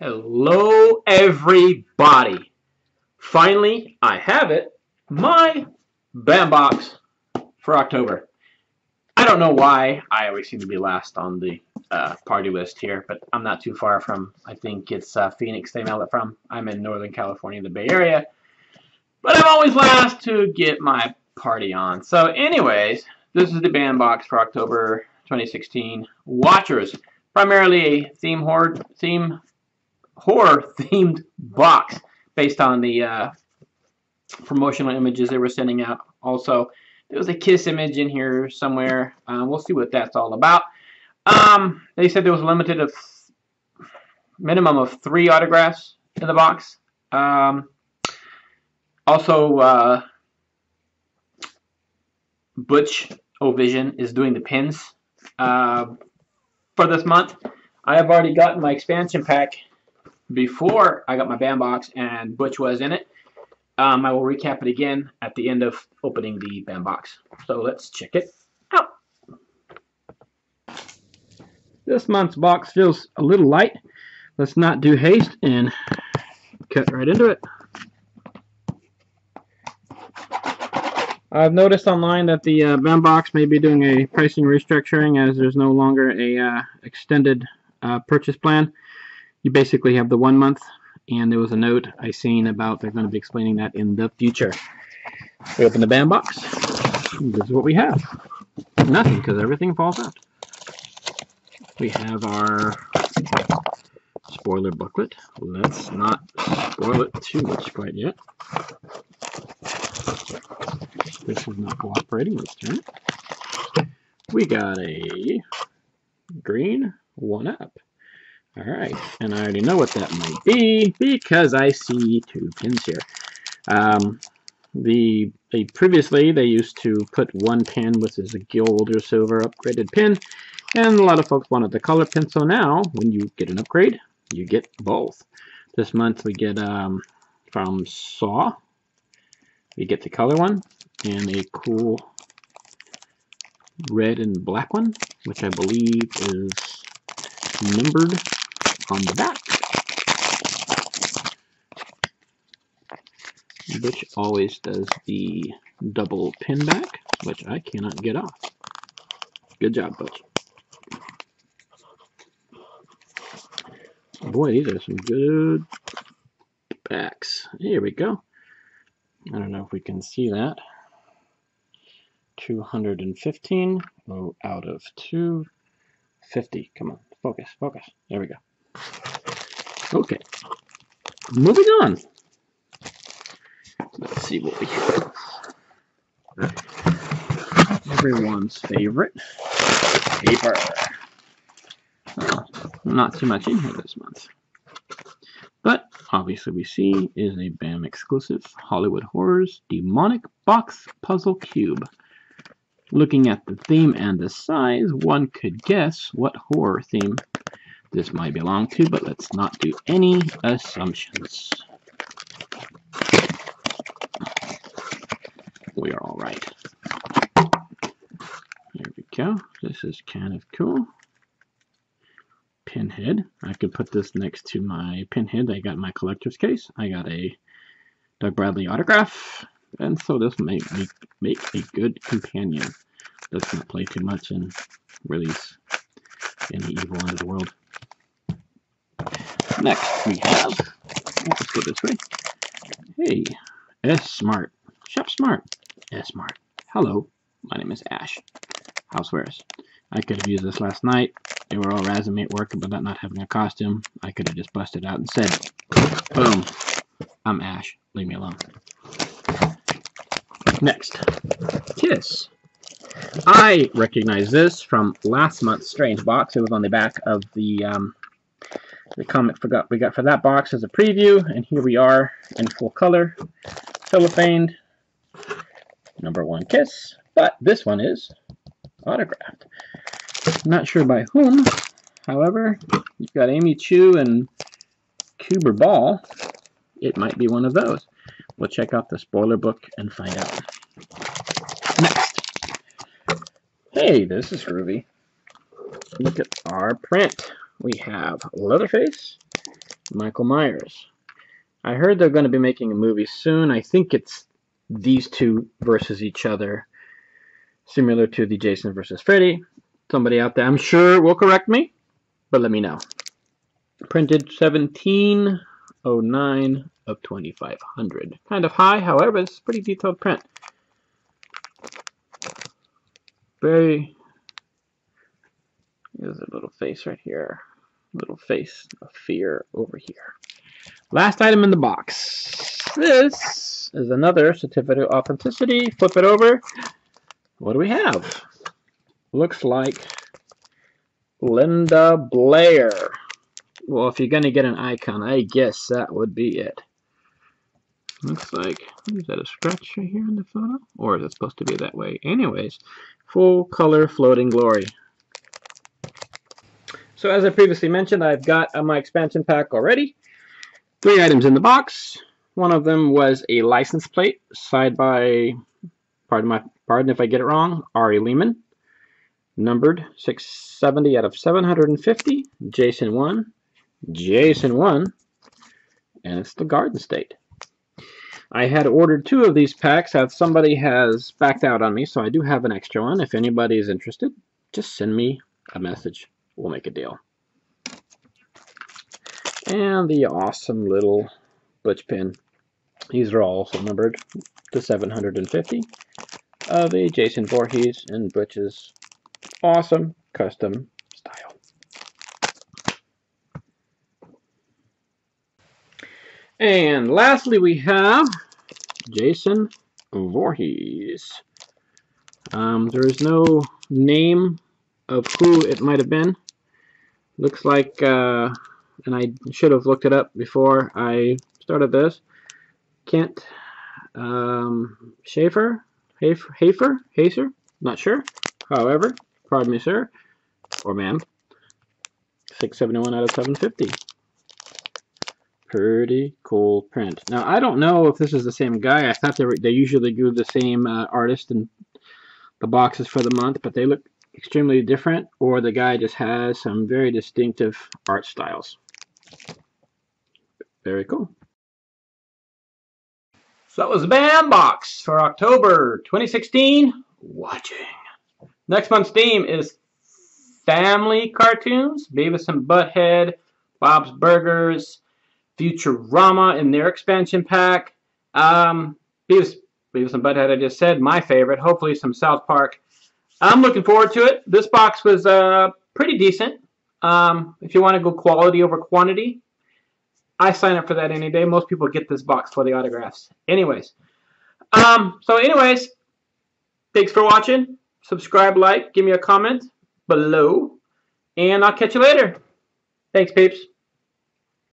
Hello everybody, finally I have it, my BAM box for October. I don't know why I always seem to be last on the party list here, but I'm not too far from, I think it's Phoenix they mail it from. I'm in Northern California, the Bay Area, but I'm always last to get my party on. So anyways, this is the BAM box for October 2016. Watchers, primarily a horror-themed box based on the promotional images they were sending out. Also, there was a Kiss image in here somewhere. We'll see what that's all about. They said there was a minimum of 3 autographs in the box. Also, Butch O'Vision is doing the pins for this month. I have already gotten my expansion pack before I got my BAM box, and Butch was in it. I will recap it again at the end of opening the BAM box. So let's check it out. This month's box feels a little light. Let's not do haste and cut right into it. I've noticed online that the BAM box may be doing a pricing restructuring, as there's no longer a extended purchase plan. You basically have the 1 month, and there was a note I seen about they're going to be explaining that in the future. We open the BAM box. This is what we have. Nothing, because everything falls out. We have our spoiler booklet. Let's not spoil it too much quite yet. This is not cooperating this turn. We got a green 1-up. Alright, and I already know what that might be because I see 2 pins here. Previously, they used to put 1 pin, which is a gold or silver upgraded pin, and a lot of folks wanted the color pin, so now when you get an upgrade, you get both. This month we get, from Saw, we get the color one, and a cool red and black one, which I believe is numbered on the back. Butch always does the double pin back, which I cannot get off. Good job, Butch. Boy, these are some good backs. Here we go. I don't know if we can see that. 215 out of 250. Come on. Focus, focus. There we go. Okay. Moving on. Let's see what we have. Everyone's favorite paper. Oh, not too much in here this month. But obviously we see is a BAM exclusive Hollywood Horrors Demonic Box Puzzle Cube. Looking at the theme and the size, one could guess what horror theme this might belong to, but let's not do any assumptions. We are all right. There we go. This is kind of cool. Pinhead. I could put this next to my Pinhead I got in my collector's case. I got a Doug Bradley autograph. And so this may make a good companion. Let's not play too much and release any evil into the world. Next we have, let's go this way. Hey, S Smart. Shop Smart. S Smart. Hello, my name is Ash. Housewares. I could have used this last night. They were all razzing me at work about not having a costume. I could have just busted out and said, boom, I'm Ash. Leave me alone. Next, Kiss. I recognize this from last month's strange box. It was on the back of the comic we got for that box as a preview, and here we are in full color, philophaned, number 1 Kiss, but this one is autographed. Not sure by whom, however, you've got Amy Chu and Kuber Ball. It might be one of those. We'll check out the spoiler book and find out. Next. Hey, this is groovy. Look at our print. We have Leatherface, Michael Myers. I heard they're going to be making a movie soon. I think it's these two versus each other, similar to the Jason versus Freddy. Somebody out there, I'm sure, will correct me, but let me know. Printed 1709 of 2500. Kind of high, however, it's a pretty detailed print. Very. There's a little face right here. Little face of fear over here. Last item in the box. This is another certificate of authenticity. Flip it over. What do we have? Looks like Linda Blair. Well, if you're going to get an icon, I guess that would be it. Looks like, is that a scratch right here in the photo? Or is it supposed to be that way? Anyways, full color floating glory. So as I previously mentioned, I've got my expansion pack already. 3 items in the box. One of them was a license plate signed by, pardon if I get it wrong, Ari Lehman. Numbered 670 out of 750. Jason 1. And it's the Garden State. I had ordered 2 of these packs. Somebody has backed out on me, so I do have an extra one. If anybody is interested, just send me a message. We'll make a deal. And the awesome little Butch pin. These are also numbered to 750 of a Jason Voorhees and Butch's awesome custom style. And lastly, we have Jason Voorhees. There is no name of who it might have been. Looks like, and I should have looked it up before I started this, Kent Schaefer? Hafer? Not sure. However, pardon me, sir, or ma'am, 671 out of 750. Pretty cool print. Now, I don't know if this is the same guy. I thought they usually do the same artist in the boxes for the month, but they look extremely different, or the guy just has some very distinctive art styles. Very cool. So that was the BAM box for October 2016. Watching. Next month's theme is family cartoons. Beavis and Butthead, Bob's Burgers, Futurama in their expansion pack. Beavis and Butthead, I just said, my favorite. Hopefully some South Park. I'm looking forward to it. This box was pretty decent. If you want to go quality over quantity, I sign up for that any day. Most people get this box for the autographs. Anyways. So thanks for watching. Subscribe, like, give me a comment below, and I'll catch you later. Thanks, peeps.